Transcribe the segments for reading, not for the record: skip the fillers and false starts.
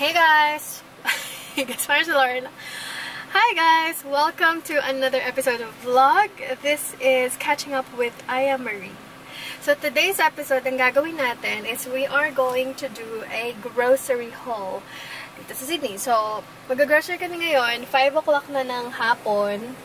Hey guys! Guess where's Lauren? Hi guys! Welcome to another episode of vlog. This is catching up with Aya Marie. So today's episode, ang gagawin natin is we are going to do a grocery haul dito sa Sydney. So mag-grocery kami ngayon, 5 o'clock na ng hapon,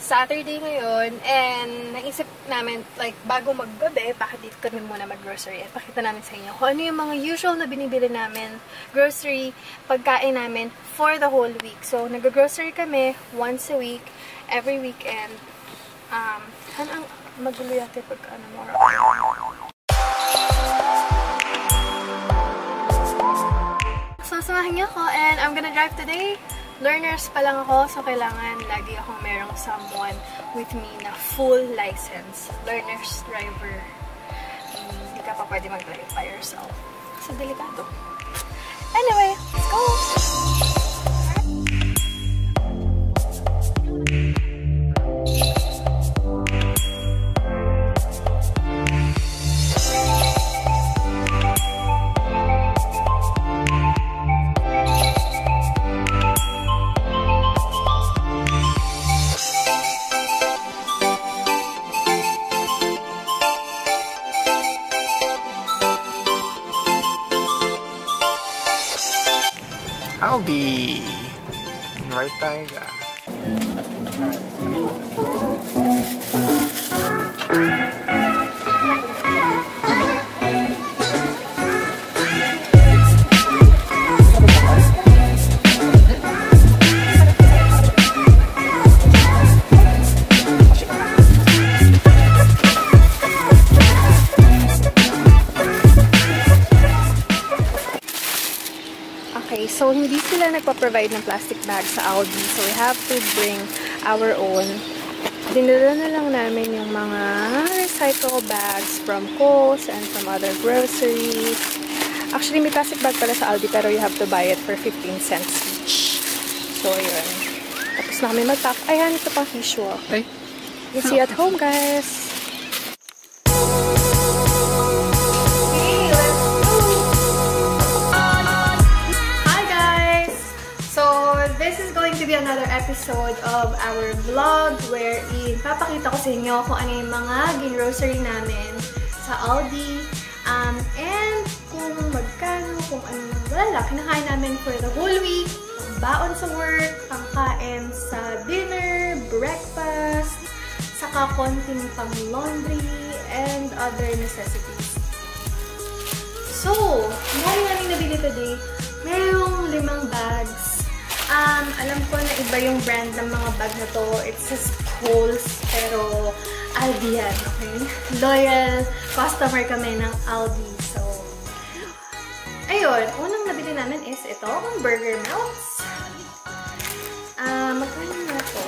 Saturday ngayon, and naisip namin, like, bago maggabi, bakit dito kami muna mag-grocery at pakita namin sa inyo kung ano yung mga usual na binibili namin, grocery, pagkain namin for the whole week. So, nag-grocery kami once a week, every weekend. Saan ang magulo yate pag ano mo? So, samahan niyo ako and I'm gonna drive today. Learners pa lang ako, so kailangan lagi akong merong someone with me na full license. Learner's driver. Hindi ka pa pwede mag-drive by yourself. So, delikado. Anyway, let's go! Aldi! Right tayo ka. So, hindi sila nagpa-provide ng plastic bag sa Aldi. So, we have to bring our own. Dinala na lang namin yung mga recycle bags from Kohl's and from other groceries. Actually, may plastic bag pala sa Aldi pero you have to buy it for 15 cents each. So, yun. Tapos na kami mag-pack. Ayan, ito pang fish wok. Hey. You see at home, guys. Another episode of our vlog wherein papakita ko sa inyo kung ano yung mga grocery namin sa Aldi and kung magkano, kung ano yung wala kinakain namin for the whole week, baon sa work, pangkain sa dinner, breakfast, saka konting pang laundry and other necessities. So, yung namin nabili today, mayroong 5 bags. Alam ko na iba yung brand ng mga bag na to. It says Kohl's, pero Aldi yan, okay? Loyal customer kami ng Aldi. So, ayun. Unang nabili namin is ito, burger melts. Magkano na to?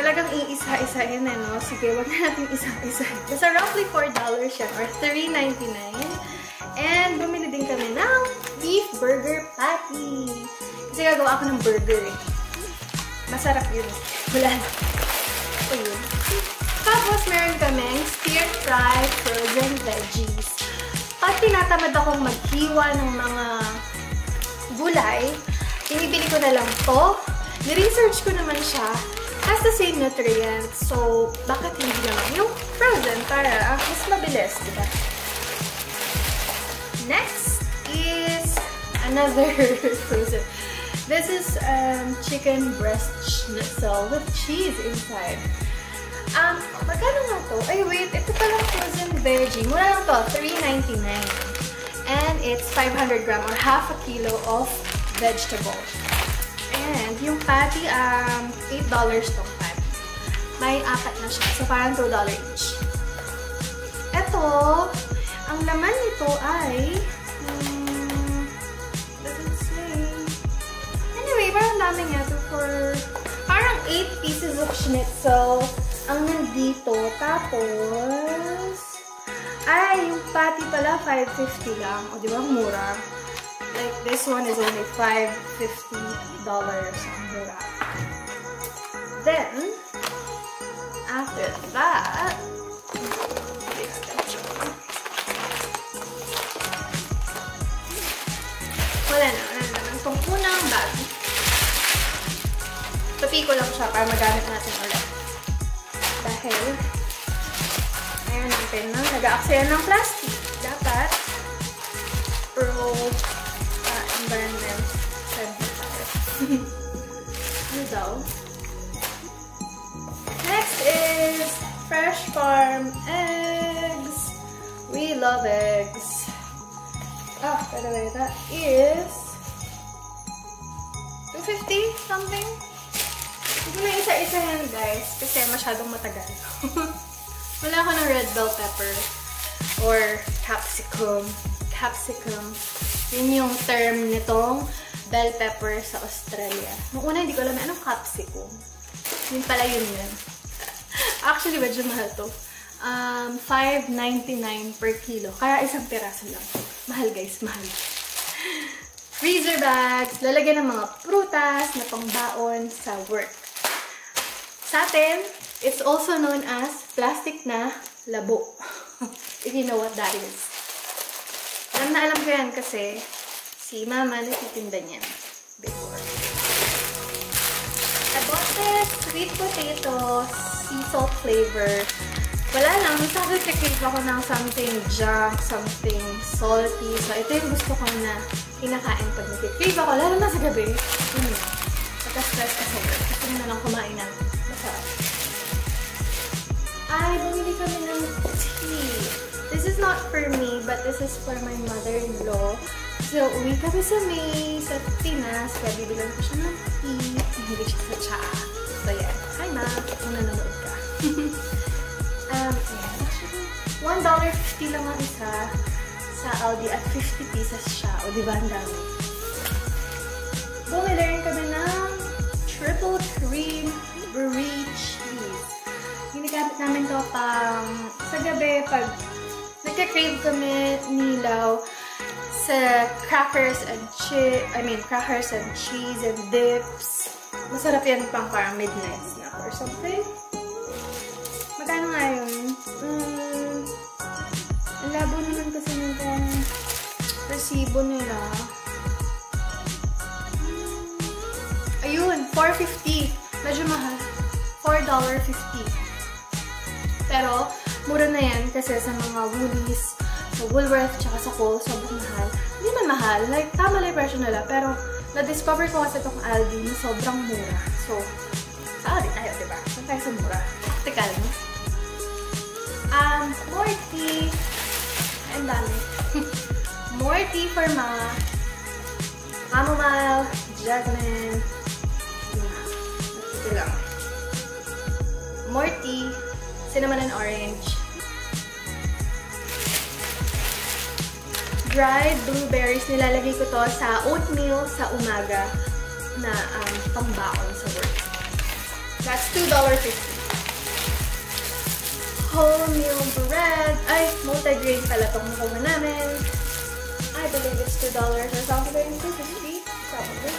Talagang iisa-isa yun, eh, no? Sige, wag na natin isa-isa. Basta roughly $4 siya, or $3.99. And bumili din kami ng beef burger patty. Kasi gagawa ako ng burger, eh. Masarap yun. Wala na. So, yun. Tapos, meron kaming stir-fry frozen veggies. Pag tinatamad akong maghiwa ng mga gulay, binibili ko na lang to. Niresearch ko naman siya. Has the same nutrients. So, bakit hindi naman yung frozen para mas mabilis, diba? Next is another frozen. This is chicken breast schnitzel with cheese inside. Magkano nga to? Ay, wait. Ito palang frozen veggie. Mura lang to. $3.99. And it's 500 gram or half a kilo of vegetable. And yung patty, $8 tong patty. May 4 na siya. So, parang $2 each. Ito, ang laman nito ay... parang dami niya to for parang 8 pieces of schnitzel ang nandito. Tapos ay yung patty pala $5.50 lang. O diba mura? Like this one is only $5.50. Ang mura. Then after that, Konti ko lang siya para magamit natin ulit. Dahil, ayan ang pen na. Nag-a-aksaya ng plastic. Dapat pro environment friendly tayo. Ano daw? Next is Fresh Farm Eggs. We love eggs. Oh, by the way, that is $2.50 something. Hindi na isa-isahan guys kasi masyadong matagal. Wala ako ng red bell pepper or capsicum. Capsicum. Yun yung term nitong bell pepper sa Australia. Noong una hindi ko alam anong capsicum. Yun pala yun. Actually, medyo mahal to. $5.99 per kilo. Kaya isang piraso lang. Mahal guys, mahal. Freezer bags. Lalagyan ng mga prutas na pangbaon sa work. Sa atin, it's also known as plastic na labo. If you know what that is. Alam na alam ko yan kasi si mama nagtitinda niyan before. I bought this sweet potato sea salt flavor. Wala lang, minsan nagkakave ako ng something junk, something salty. So, ito yung gusto ko na kinakain pag nagkakave ako, lalo na sa gabi. Pagka-stress ka sa work. Gusto na lang kumain ng masarap. Ay, bumili kami ng tea. This is not for me, but this is for my mother-in-law. So, uwi kami sa May, sa Tinas. Kaya bibilang ko siya ng tea. Hindi siya sa tsa. So, yeah. Hi, ma. Kung nanonood ka. $1.50 lang ang isa sa Aldi at 50 pieces siya. O, diba? Ang dami. Bumili kami ng triple cream brie cheese. Ginagamit namin to pang sa gabi pag nagka-crave kami nilaw sa crackers and cheese, crackers and cheese and dips. Masarap yan pang parang midnight snack or something. Magkano nga yun? Labo naman kasi nitong resibo nila. Ayun, $4.50. Medyo mahal. $4.50. Pero, mura na yan kasi sa mga Woolies, sa Woolworths, tsaka sa Kohl's, sobrang mahal. Hindi man mahal. Like, tama lang yung presyo nila. Pero, na-discover ko kasi itong Aldi na sobrang mura. So, sa Aldi tayo, diba? Saan tayo sa mura? Praktikal, no? More tea. Ang dami. More tea for ma. Chamomile, jasmine. Ito lang. More tea, cinnamon and orange. Dried blueberries. Nilalagay ko to sa oatmeal sa umaga na pambaon sa work. That's $2.50. Wholemeal bread. Ay, multigrain pala itong nakuha namin. I believe it's $2 or something. $2.50, probably.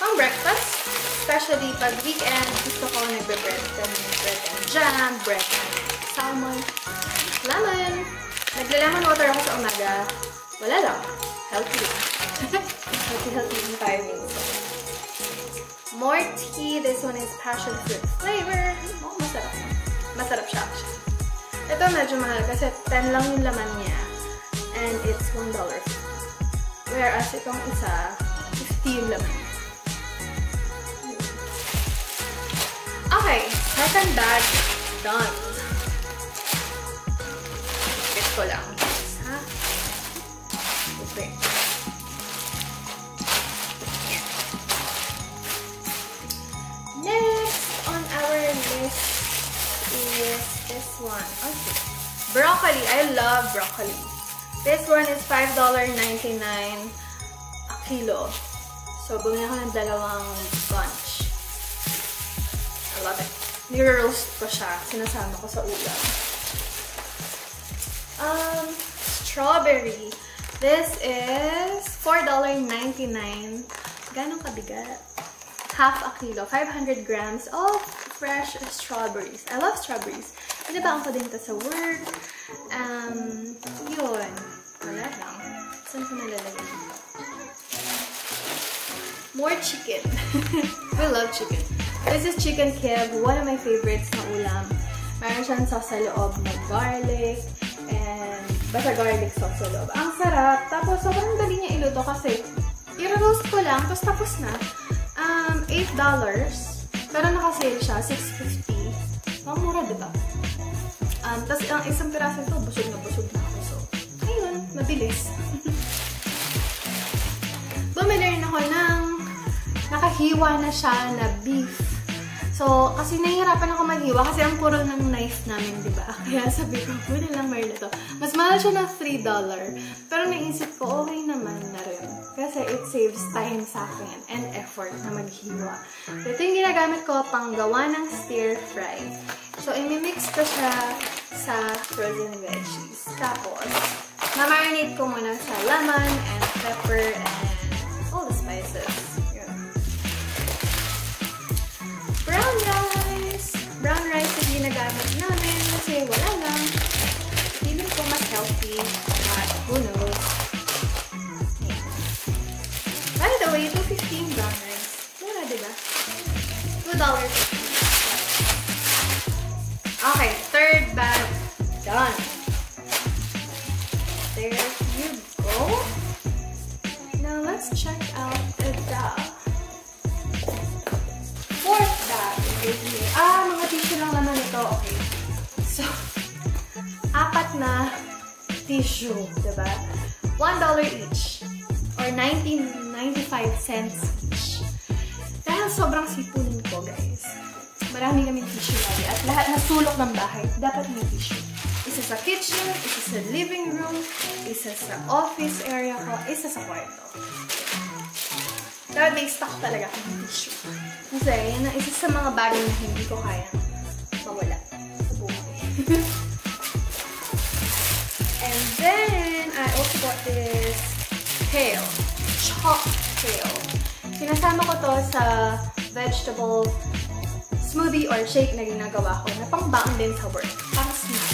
Pang breakfast, especially pag weekend, gusto ko nagbe-bread. Bread and jam, bread and salmon, lemon. Naglalemon water ako sa umaga. Wala lang. Healthy. Healthy yung tayo minsan. More tea. This one is passion fruit flavor. Oh, masarap na. Masarap siya. Ito medyo mahal kasi 10 lang yung laman niya. And it's $1. Whereas itong isa, 50 yung laman. Okay. Hat and bag. Done. Pick ko lang. Ha? Okay. Next on our list is this one. Okay. Broccoli. I love broccoli. This one is $5.99 a kilo. So, bumili ako ng dalawang bunch. I love it. Nire-roast ko siya. Sinasama ko sa ulam. Strawberry. This is $4.99. Ganong kabigat? Half a kilo. 500 grams of fresh strawberries. I love strawberries. Pinabaan ko din ito sa work. Yun. Wala lang. Saan ko nalalagay? More chicken. We love chicken. This is chicken kebab, one of my favorites na ulam. Mayroon siyang sauce sa loob na garlic and basta garlic sauce sa loob. Ang sarap! Tapos sobrang dali niya iluto kasi i-roast ko lang, tapos na. $8. Pero naka-sale siya, $6.50. Mura, diba? Tapos ang isang piraso ito, busog na ako. So, ayun, mabilis. Bumili rin ako ng nakahiwa na siya na beef. So, kasi nahihirapan ako maghiwa kasi ang puro ng knife namin, diba? Kaya sabi ko, pwede lang mayroon ito. Mas mahal siya na $3. Pero naisip ko, okay naman na rin. Kasi it saves time sa akin and effort na maghiwa. So, ito yung ginagamit ko pang gawa ng stir-fry. So, imimix ko siya sa frozen veggies. Tapos, mamarinate ko muna sa lemon and pepper and all the spices. Brown rice yung ginagamit namin kasi wala lang. Feeling ko mas healthy. But who knows? By the way, $2.15 brown rice. Mura, diba? $2.15. Okay, third bag. Done. There you go. Now, let's check out the dog. Mga tissue lang naman ito. Okay. So, apat na tissue, diba? $1 each. Or 19.95 cents each. Dahil sobrang sipunin ko, guys. Marami kami tissue lagi. At lahat na sulok ng bahay, dapat may tissue. Isa sa kitchen, isa sa living room, isa sa office area ko, isa sa kwarto. Dapat may stock talaga ng tissue. Kasi yan ang isa sa mga bagay na hindi ko kaya mawala sa buhay. And then, I also got this kale. Chopped kale. Sinasama ko to sa vegetable smoothie or shake na ginagawa ko na pang-baon din sa work. Pang snack.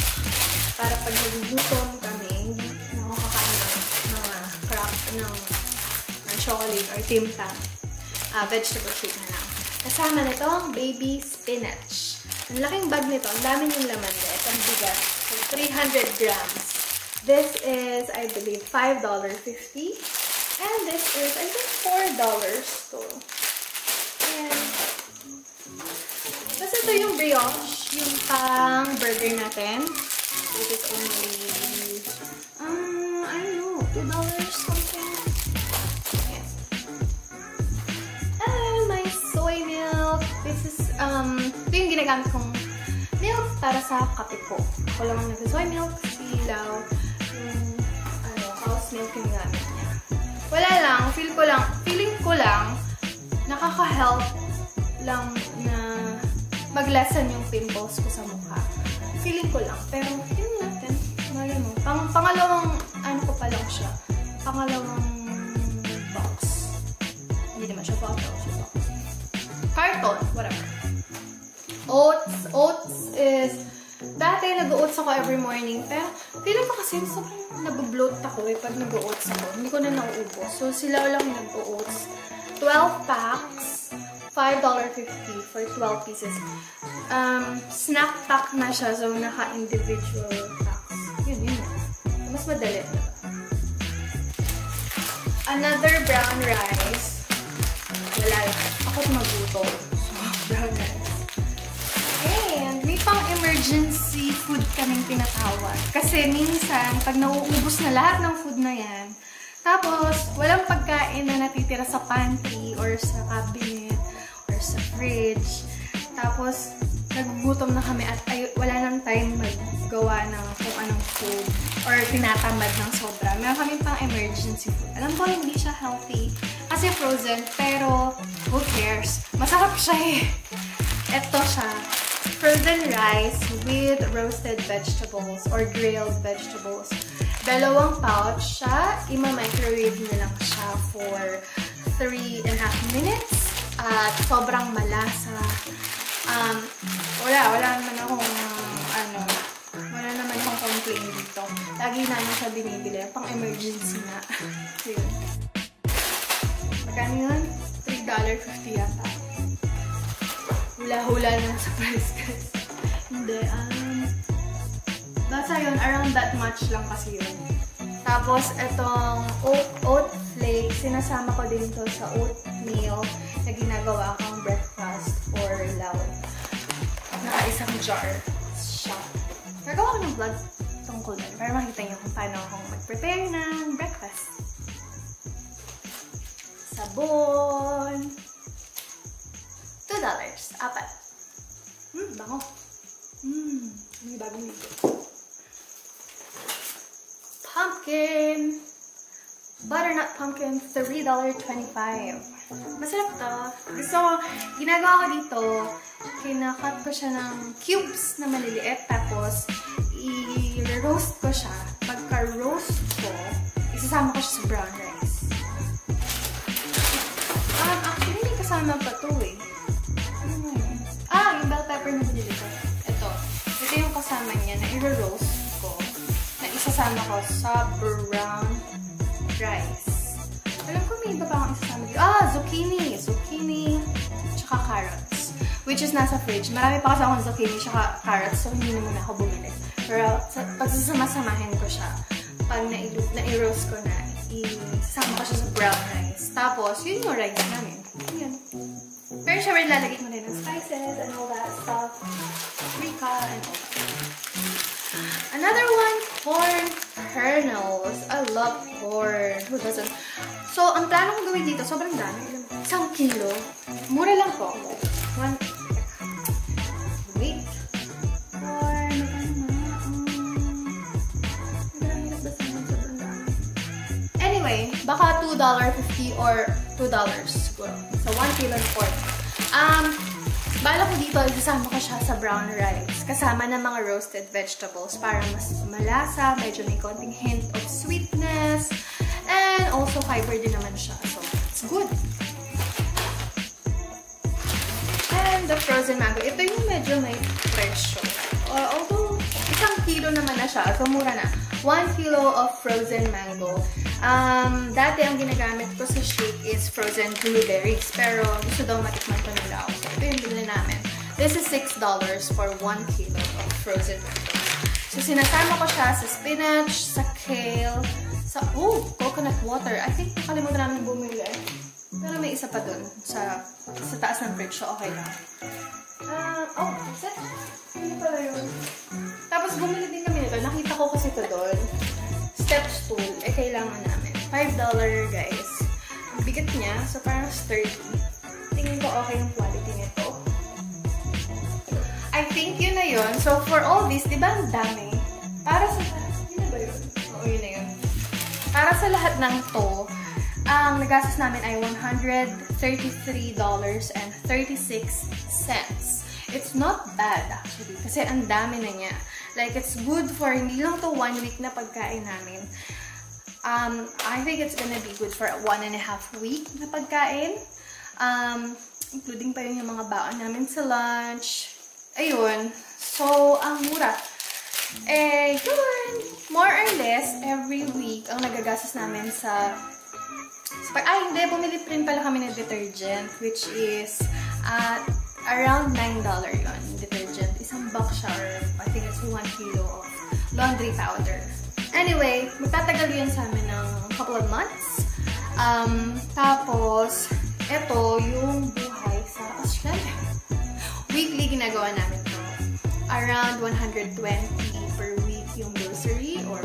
Para pag nagugutom kami, nakakakain ng mga crap ng chocolate or Tim Tam. Vegetable shake na lang. Kasama nito ang baby spinach. Ang laking bag nito. Ang dami yung laman din. Ang bigat. So, 300 grams. This is, I believe, $5.50. And this is, I think, $4 to. And, basta ito yung brioche. Yung pang burger natin. It is only, I don't know, $2 something. Ito yung ginagamit kong milk para sa kape ko. Ako lang ang nag-soy milk, silaw, house milk yung ginagamit niya. Wala lang, feeling ko lang, nakaka-help lang na maglasan yung pimples ko sa mukha. Feeling ko lang, pero yun natin, mali mo. Pangalawang, ano ko pa lang siya, pangalawang box. Hindi naman siya box. Carton, whatever. Oats. Oats is, dati nag-oats ako every morning. Pero, feeling ko kasi sobrang nabubloat ako eh pag nag-oats ako. Hindi ko na nauubos. So, sila lang nag-oats. 12 packs, $5.50 for 12 pieces. Snack pack na siya. So, naka-individual packs. Yun. Mas madali. Another brown rice. Wala yun. Ako't magutom. So, brown rice. And may pang emergency food kaming pinatawag. Kasi minsan, pag nauubos na lahat ng food na yan, tapos walang pagkain na natitira sa pantry or sa cabinet or sa fridge. Tapos, nagugutom na kami at wala nang time maggawa ng kung anong food or tinatamad ng sobra. Meron kami pang emergency food. Alam ko, hindi siya healthy. Kasi frozen, pero who cares? Masarap siya eh. Ito siya. Frozen rice with roasted vegetables or grilled vegetables. Dalawang pouch siya. Ima-microwave na lang siya for 3.5 minutes. At sobrang malasa. Wala naman akong complain dito. Lagi namin siya binibili. Pang emergency na. So, yun. Magkano yun? $3.50 yata. hula-hula ng surprise guys. Hindi, basta yun, around that much lang kasi yun. Tapos, itong oat flakes, sinasama ko din to sa oatmeal na ginagawa akong breakfast for Lau. Naka-isang jar. Siya. Nagawa ko ng vlog tungkol doon para makita niyo kung paano akong mag-prepare ng breakfast. Sabon. $2. Apat. Bango. May bagong dito. Pumpkin. Butternut pumpkin. $3.25. Masarap to. Gusto ko, ginagawa ko dito, kinakat ko siya ng cubes na maliliit. Tapos, i-roast ko siya. Pagka-roast ko, isasama ko siya sa brown rice. Actually, may kasama pa to eh. Yung bell pepper na binili ko. Ito. Ito yung kasama niya na i-roast ko. Na isasama ko sa brown rice. Alam ko may iba pa akong isasama dito. Zucchini! Zucchini tsaka carrots. Which is nasa fridge. Marami pa kasi akong zucchini tsaka carrots. So, hindi na muna ako bumili. Pero, pag sasama-samahin ko siya, pag na-i-roast ko na, isasama ko siya sa brown rice. Tapos, yun yung rice namin. Ayan. Pero syempre, lalagay mo rin ng spices and all that stuff. Paprika and all that. Another one, corn kernels. I love corn. Who doesn't? So, ang plano kong gawin dito, sobrang dami. 1 kilo. Mura lang po. Wait. Corn. Anyway, baka $2.50 or $2 siguro. So, 1 kilo and corn. Bala ko dito, isasama ko siya sa brown rice. Kasama ng mga roasted vegetables para mas malasa, medyo may konting hint of sweetness, and also fiber din naman siya. So, it's good. And the frozen mango. Ito yung medyo may presyo. Although, 1 kilo naman na siya. So, mura na. 1 kilo of frozen mango. Dati ang ginagamit ko sa shake is frozen blueberries, pero gusto daw matikman ko nila ako. So, ito yung bilhin namin. This is $6 for 1 kilo of frozen mango. So, sinasama ko siya sa spinach, sa kale, sa, coconut water. I think nakalimutan namin bumili eh. Pero may isa pa dun sa taas ng fridge. So, okay lang. That's it. Hindi pala yun. Tapos, bumili din kami nito. Nakita ko kasi ito dun. Step stool, eh kailangan namin. $5 guys. Ang bigat niya, so parang sturdy. Tingin ko okay yung quality nito. I think yun na yun. So for all this, di ba ang dami? Para sa, yun na ba yun? Oo, yun na yun. Para sa lahat ng to, ang nagastos namin ay $133.36. It's not bad actually, kasi ang dami na niya. Like, it's good for hindi lang to 1 week na pagkain namin. I think it's gonna be good for 1.5 week na pagkain. Including pa yun yung mga baon namin sa lunch. Ayun. So, ang mura. Eh, yun. More or less, every week, ang nagagastos namin sa hindi. Bumili rin pala kami ng detergent, which is around $9 yun. Detergent. Isang box shower. I think it's 1 kilo of laundry powder. Anyway, magtatagal yun sa amin ng couple of months. Tapos, eto yung buhay sa Australia. Weekly ginagawa namin to. Around $120 per week yung grocery or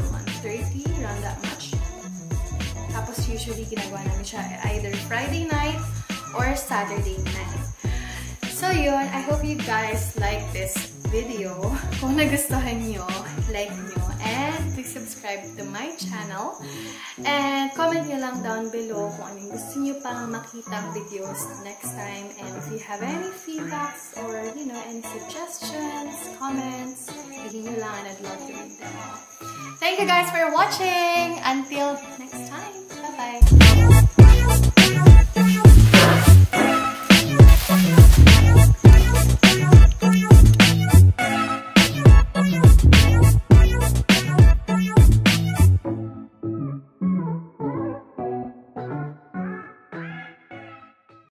$130, around that much. Tapos usually ginagawa namin siya either Friday night or Saturday night. So yun, I hope you guys like this video. Kung nagustuhan nyo, like nyo, and please subscribe to my channel. And comment nyo lang down below kung anong gusto nyo pang makita videos next time. And if you have any feedbacks or, you know, any suggestions, comments, bigyan nyo lang and I'd love to read them all. Thank you guys for watching! Until next time!